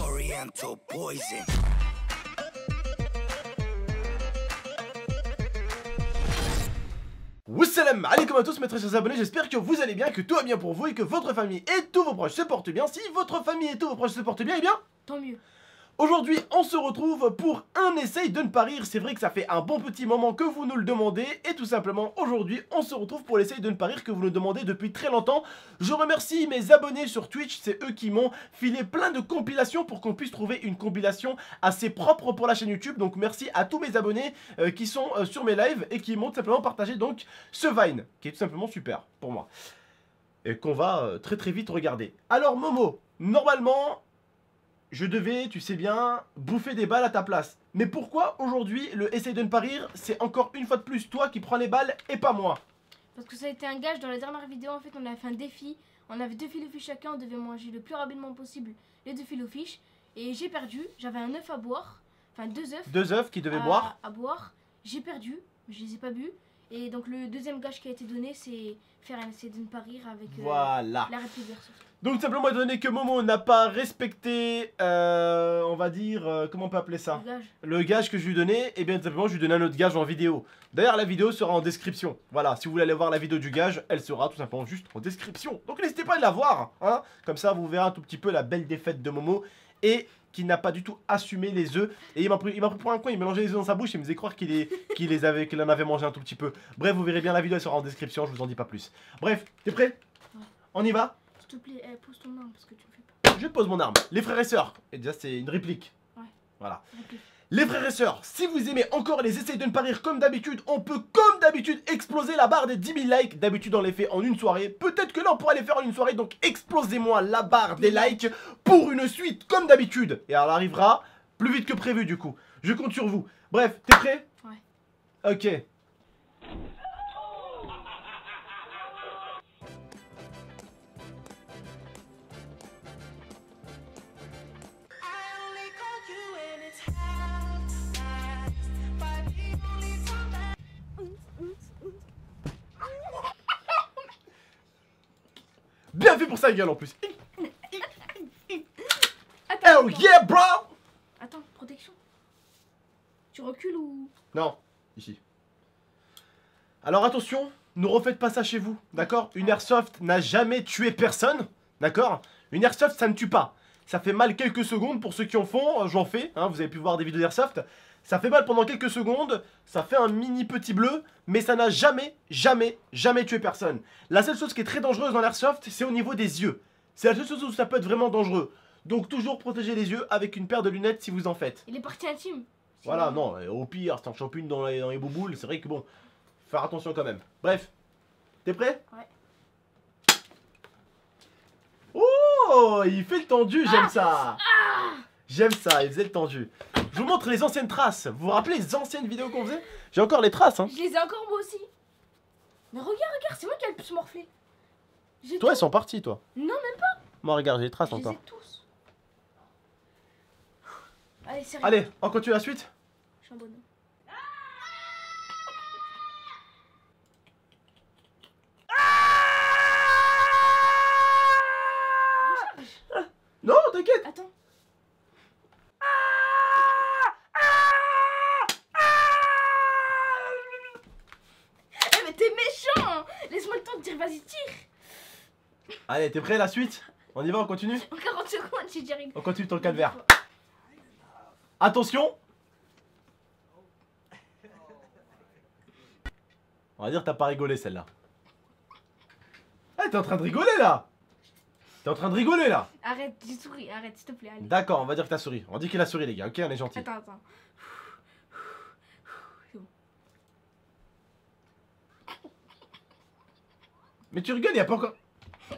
Oriental poison. Wassalam alaikum à tous mes très chers abonnés, j'espère que vous allez bien, que tout va bien pour vous et que votre famille et tous vos proches se portent bien. Si votre famille et tous vos proches se portent bien, eh bien, tant mieux. Aujourd'hui, on se retrouve pour un essai de ne pas rire. C'est vrai que ça fait un bon petit moment que vous nous le demandez. Et tout simplement, aujourd'hui, on se retrouve pour l'essai de ne pas rire que vous nous demandez depuis très longtemps. Je remercie mes abonnés sur Twitch. C'est eux qui m'ont filé plein de compilations pour qu'on puisse trouver une compilation assez propre pour la chaîne YouTube. Donc merci à tous mes abonnés qui sont sur mes lives et qui m'ont tout simplement partagé donc ce Vine, qui est tout simplement super pour moi. Et qu'on va très très vite regarder. Alors Momo, normalement... je devais, tu sais bien, bouffer des balles à ta place. Mais pourquoi aujourd'hui le essaye de ne pas rire, c'est encore une fois de plus toi qui prends les balles et pas moi? Parce que ça a été un gage dans la dernière vidéo, en fait on avait fait un défi. On avait 2 fiches chacun, on devait manger le plus rapidement possible les 2 fiches. Et j'ai perdu, j'avais un œuf à boire, enfin 2 œufs. 2 œufs qui devaient boire. À boire, j'ai perdu, je les ai pas bu. Et donc le deuxième gage qui a été donné, c'est faire un essai de ne pas rire avec voilà. La réplique versus. Donc simplement donné que Momo n'a pas respecté, on va dire, comment on peut appeler ça, le gage que je lui donnais, et eh bien simplement je lui donnais un autre gage en vidéo. D'ailleurs la vidéo sera en description, voilà, si vous voulez aller voir la vidéo du gage, elle sera tout simplement juste en description. Donc n'hésitez pas à la voir, hein, comme ça vous verrez un tout petit peu la belle défaite de Momo, et qui n'a pas du tout assumé les œufs. Et il m'a pris pour un coin, il mélangeait les œufs dans sa bouche, il me faisait croire qu'il en avait mangé un tout petit peu. Bref, vous verrez bien, la vidéo elle sera en description, je vous en dis pas plus. Bref, t'es prêt? Ouais. On y va? S'il te plaît, pose ton arme parce que tu me fais pas. Je pose mon arme. Les frères et sœurs, et déjà c'est une réplique. Ouais. Voilà. Réplique. Les frères et sœurs, si vous aimez encore les essais de ne pas rire comme d'habitude, on peut comme d'habitude exploser la barre des 10 000 likes. D'habitude on les fait en une soirée. Peut-être que là on pourra les faire en une soirée. Donc explosez-moi la barre des likes pour une suite comme d'habitude. Et elle arrivera plus vite que prévu du coup. Je compte sur vous. Bref, t'es prêt? Ouais. Ok. Bien fait pour sa gueule en plus. Attends, oh yeah bro. Attends, protection. Tu recules ou... non, ici. Alors attention, ne refaites pas ça chez vous, d'accord? Une airsoft n'a jamais tué personne, d'accord? Une airsoft ça ne tue pas. Ça fait mal quelques secondes pour ceux qui en font, j'en fais, hein, vous avez pu voir des vidéos d'airsoft. Ça fait mal pendant quelques secondes, ça fait un mini petit bleu, mais ça n'a jamais, jamais, jamais tué personne. La seule chose qui est très dangereuse dans l'airsoft, c'est au niveau des yeux. C'est la seule chose où ça peut être vraiment dangereux. Donc toujours protéger les yeux avec une paire de lunettes si vous en faites. Et les parties intimes. Voilà, non, au pire, c'est un champignon dans les bouboules, c'est vrai que bon, faut faire attention quand même. Bref, t'es prêt? Ouais. Oh, il fait le tendu, j'aime ça. J'aime ça, il faisait le tendu. Je vous montre les anciennes traces. Vous vous rappelez les anciennes vidéos qu'on faisait? J'ai encore les traces, hein. Je les ai encore moi aussi. Mais regarde, regarde, c'est moi qui ai le plus morflé. Toi, elles sont parties, toi. Non, même pas. Moi, regarde, j'ai les traces encore. Je les ai tous. Allez, sérieux. Allez, on continue la suite. Je suis un bonhomme. Non, t'inquiète. Attends. Laisse-moi le temps de dire, vas-y, tire. Allez, t'es prêt, la suite? On y va, on continue? En 40 secondes, j'ai déjà rigolé. On continue ton calvaire. Attention. On va dire t'as pas rigolé, celle-là. Eh, hey, t'es en train de rigoler, là. T'es en train de rigoler, là. Arrête, j'ai souri, arrête, s'il te plaît, allez. D'accord, on va dire que t'as souri. On dit qu'il a souri, les gars, ok, on est gentil. Attends, attends. Mais tu rigoles, y'a pas encore...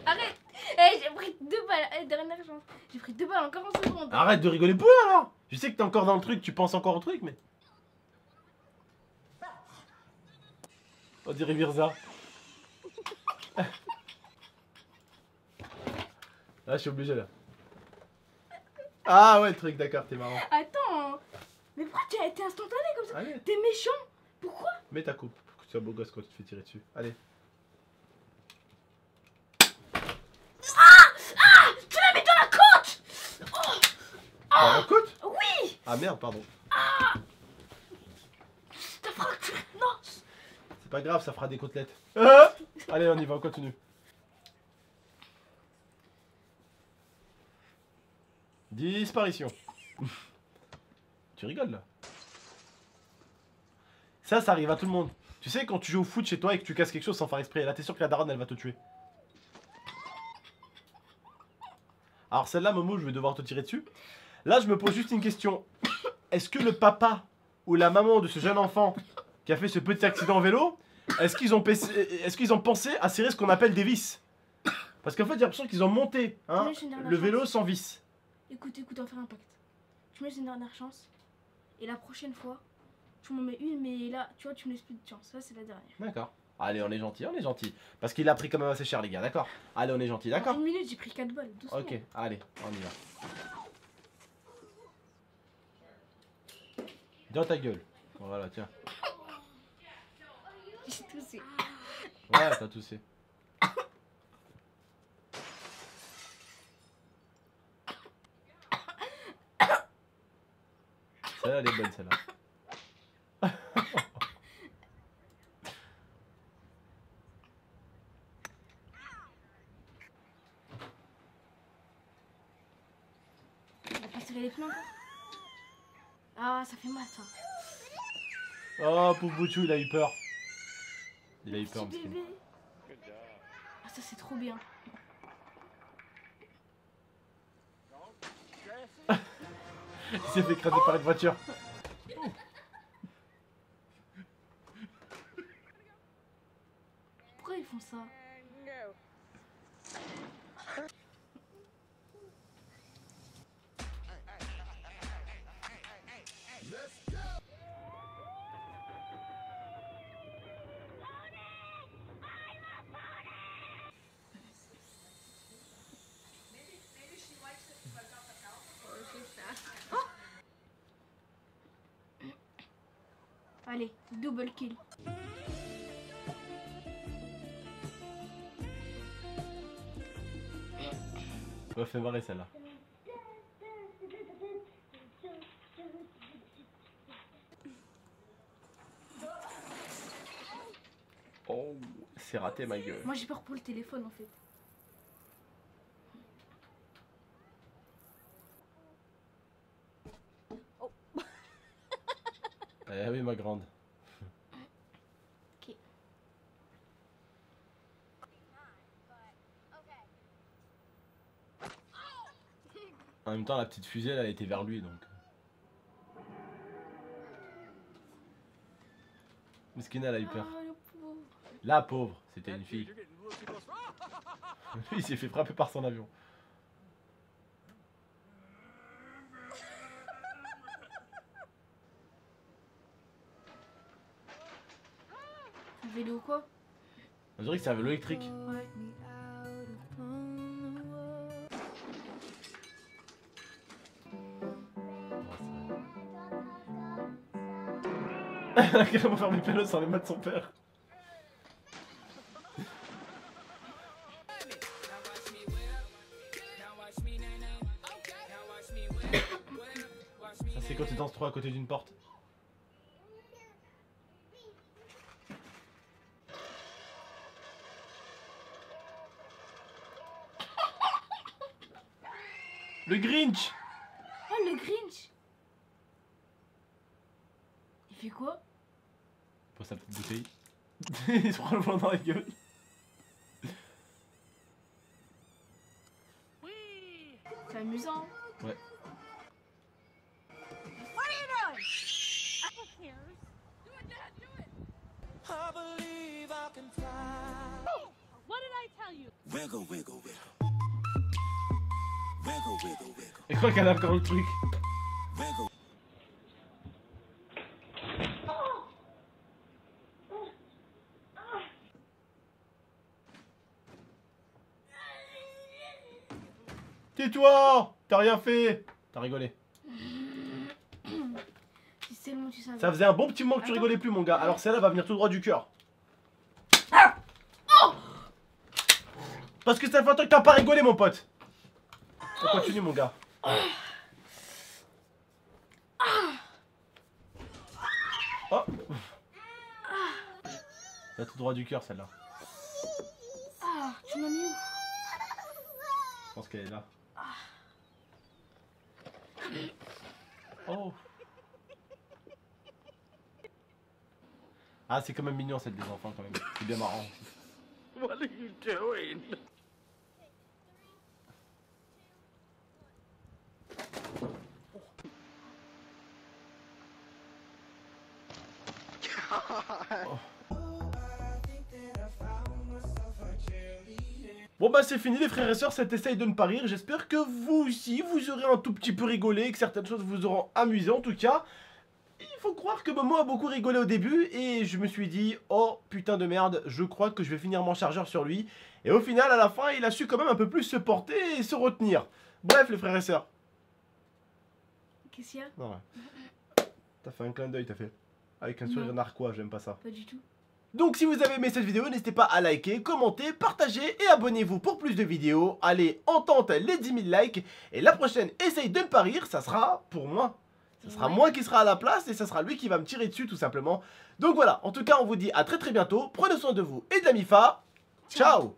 arrête. Hey, j'ai pris 2 balles, hey, dernière chance. J'ai pris 2 balles en 40 secondes. Arrête de rigoler pour rien, alors. Je sais que t'es encore dans le truc, tu penses encore au truc, mais... on dirait Mirza. Là, je suis obligé, là. Ah ouais, le truc, d'accord, t'es marrant. Attends, mais pourquoi tu as été instantané comme ça? T'es méchant, pourquoi? Mets ta coupe, pour que tu sois beau gosse quand tu te fais tirer dessus. Allez. Ah! Tu l'as mis dans la côte! Oh! Ah merde, pardon. Ah, t'as frappé. Non. C'est pas grave, ça fera des côtelettes. Allez, on y va, on continue. Disparition. Tu rigoles là. Ça, ça arrive à tout le monde. Tu sais, quand tu joues au foot chez toi et que tu casses quelque chose sans faire exprès, là t'es sûr que la daronne elle va te tuer. Alors celle-là, Momo, je vais devoir te tirer dessus. Là, je me pose juste une question. Est-ce que le papa ou la maman de ce jeune enfant qui a fait ce petit accident en vélo, est-ce qu'ils ont pensé à serrer ce qu'on appelle des vis? Parce qu'en fait, j'ai l'impression qu'ils ont monté hein, le vélo sans vis. Écoute, écoute, on va faire un pacte. Tu me laisses une dernière chance et la prochaine fois... Tu m'en mets une, mais là, tu vois, tu me laisses plus de chance. Ça, c'est la dernière. D'accord. Allez, on est gentil, on est gentil. Parce qu'il a pris quand même assez cher, les gars, d'accord. Allez, on est gentil, d'accord. En une minute, j'ai pris 4 balles. Doucement. Ok, allez, on y va. Dans ta gueule. Voilà, tiens. J'ai toussé. Ouais, t'as toussé. Celle-là, elle est bonne, celle-là. Ah, ça fait mal ça. Oh, pauvre Bouchou, il a eu peur. Il a eu peur, bébé. Ah, ça c'est trop bien. Il s'est fait écraser par une voiture. Pourquoi ils font ça? Allez, double kill. Ouais, fait marrer celle-là. Oh, c'est raté ma gueule. Moi j'ai peur pour le téléphone en fait. Ah oui, ma grande. Ok. En même temps, la petite fusée, elle était vers lui, donc. Meskina, elle a eu peur. La pauvre, c'était une fille. Il s'est fait frapper par son avion. Vélo ou quoi? On dirait que c'est un vélo électrique. Ouais. Elle a carrément fermé le vélo sans les mains de son père. Ça c'est quand tu danses trop à côté d'une porte. Le Grinch! Oh le Grinch! Il fait quoi? Il prend sa petite bouteille. Il se prend le vent dans la gueule. Oui! C'est amusant. Ouais. Wiggle, wiggle, wiggle. Et quoi qu'elle a encore le truc. Tais-toi. T'as rien fait. T'as rigolé. Ça faisait un bon petit moment que tu rigolais plus mon gars. Alors celle-là va venir tout droit du cœur. Parce que ça fait un temps que t'as pas rigolé mon pote. On continue mon gars. Oh, t'as tout droit du cœur celle-là. Ah, tu m'as mis où? Je pense qu'elle est là. Oh. Ah, c'est quand même mignon celle des enfants quand même. C'est bien marrant. What are you doing? Bon bah c'est fini les frères et sœurs, cet essaye de ne pas rire, j'espère que vous aussi vous aurez un tout petit peu rigolé, que certaines choses vous auront amusé. En tout cas, il faut croire que Momo a beaucoup rigolé au début et je me suis dit oh putain de merde, je crois que je vais finir mon chargeur sur lui. Et au final à la fin il a su quand même un peu plus se porter et se retenir. Bref les frères et sœurs. Qu'est-ce qu'il y a? Non ouais. T'as fait un clin d'œil, t'as fait avec un sourire narquois, j'aime pas ça. Pas du tout. Donc si vous avez aimé cette vidéo, n'hésitez pas à liker, commenter, partager et abonnez-vous pour plus de vidéos. Allez, on tente les 10 000 likes et la prochaine essaye de ne pas rire, ça sera pour moi. Ça sera moi qui sera à la place et ça sera lui qui va me tirer dessus tout simplement. Donc voilà, en tout cas on vous dit à très bientôt, prenez soin de vous et de la Mifa. Ciao.